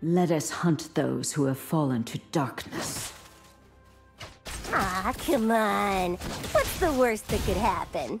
Let us hunt those who have fallen to darkness. Ah, come on. What's the worst that could happen?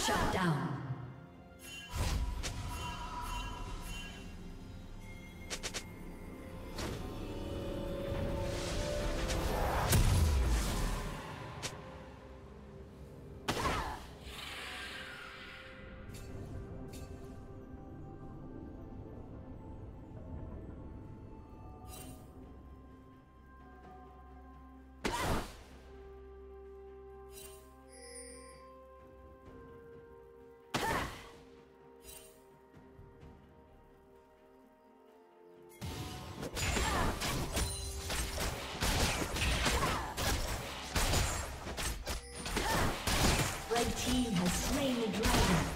Shut down. The team has slain the dragon.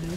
Blue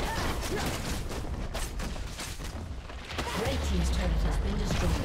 Red team's turret has been destroyed.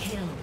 Kill.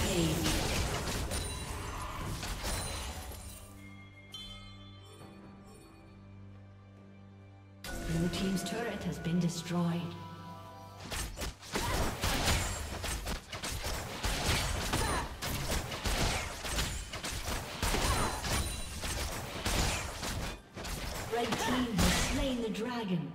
Blue team's turret has been destroyed. Red team has slain the dragon.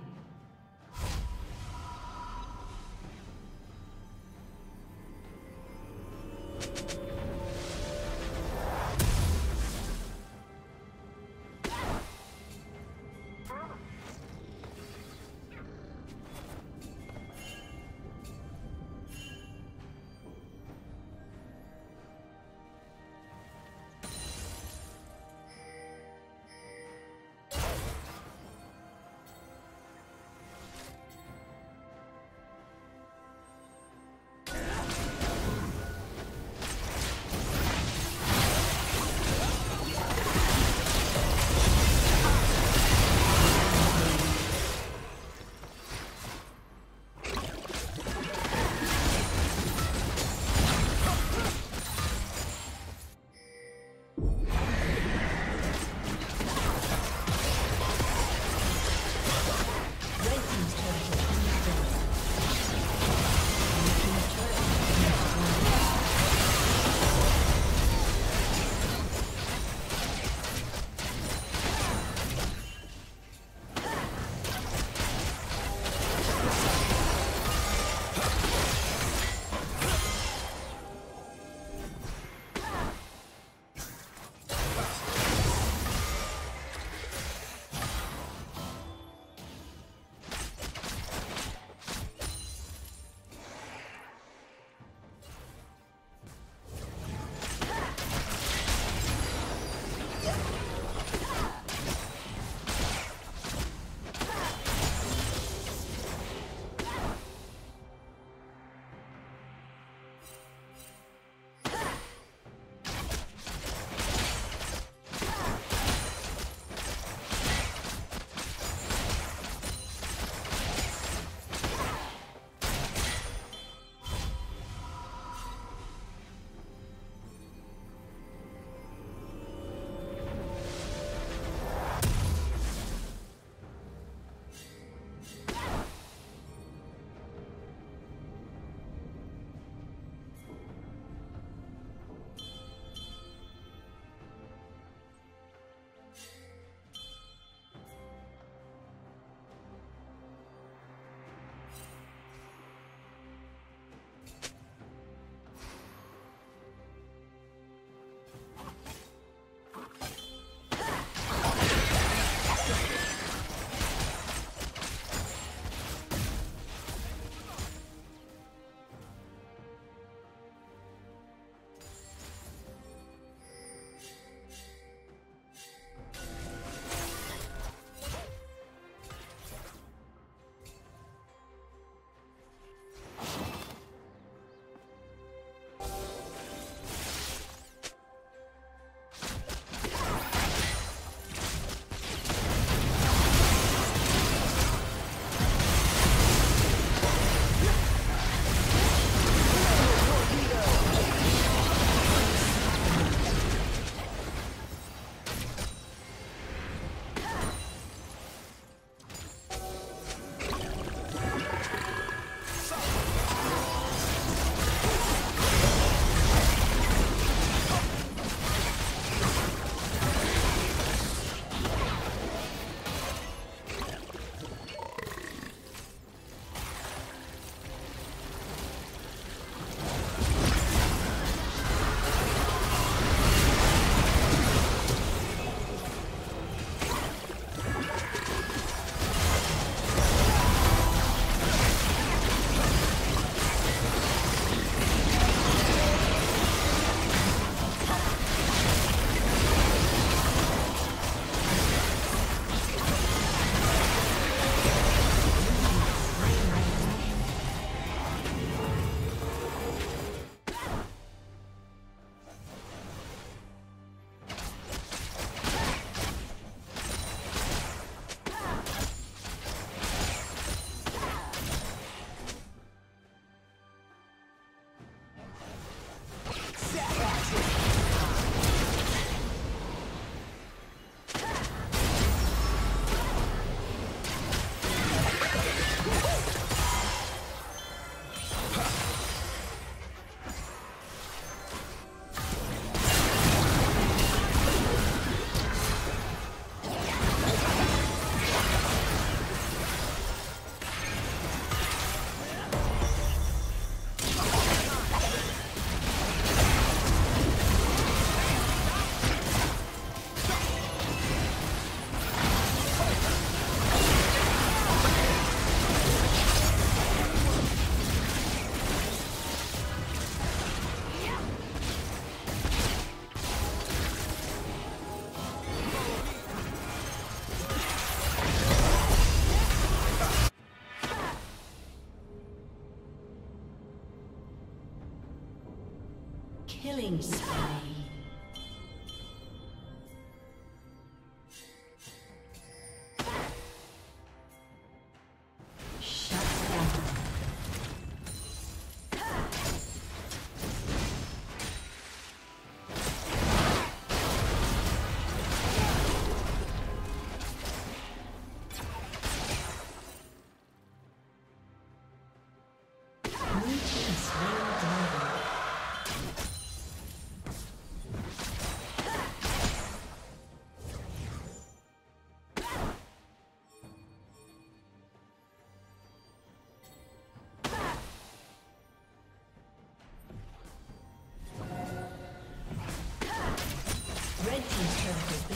Killing spree.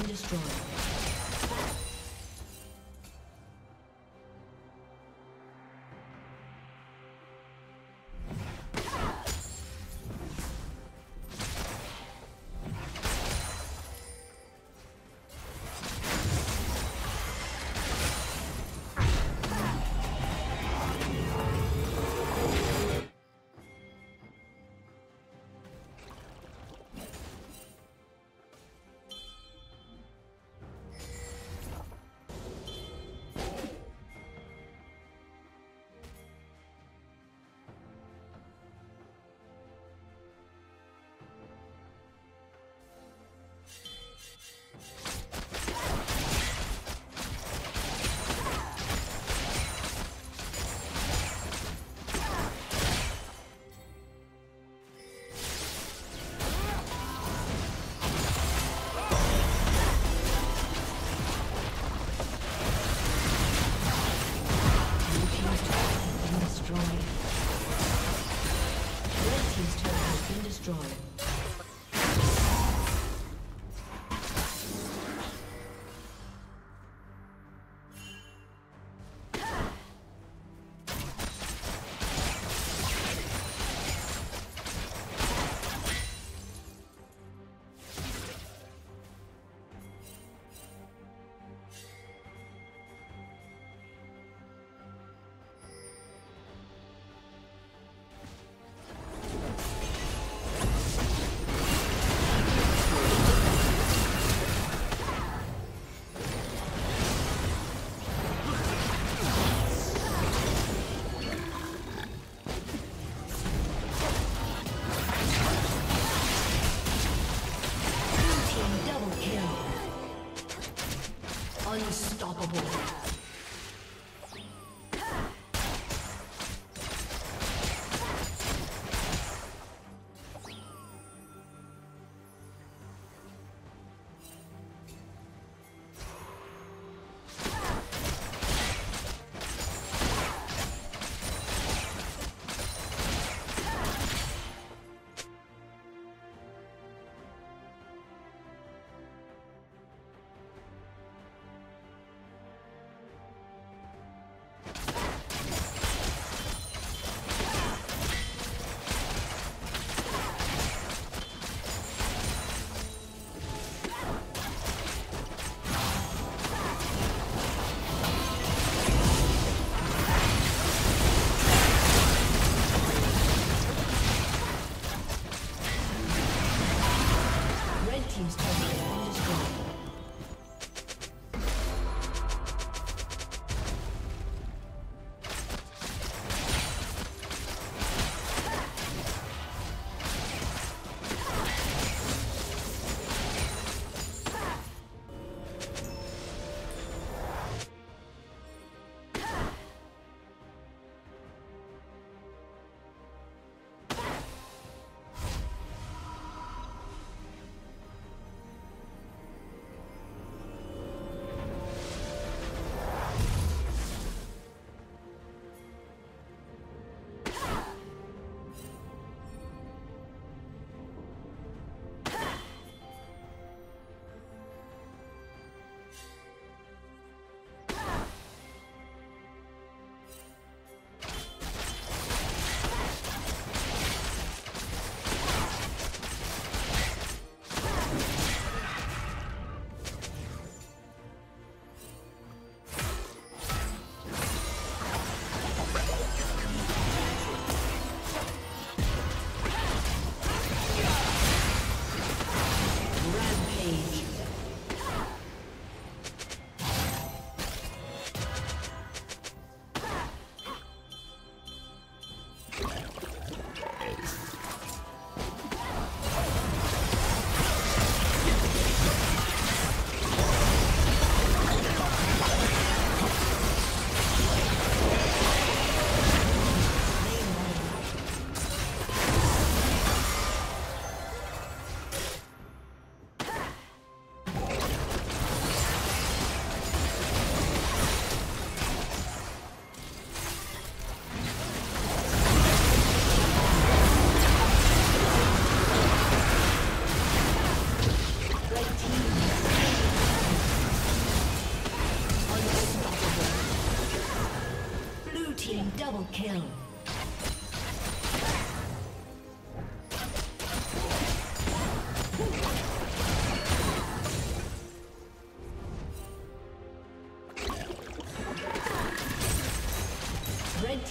Destroyed.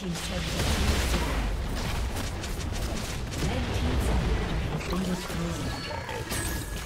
team's turret has been destroyed. Red team's turret has been destroyed.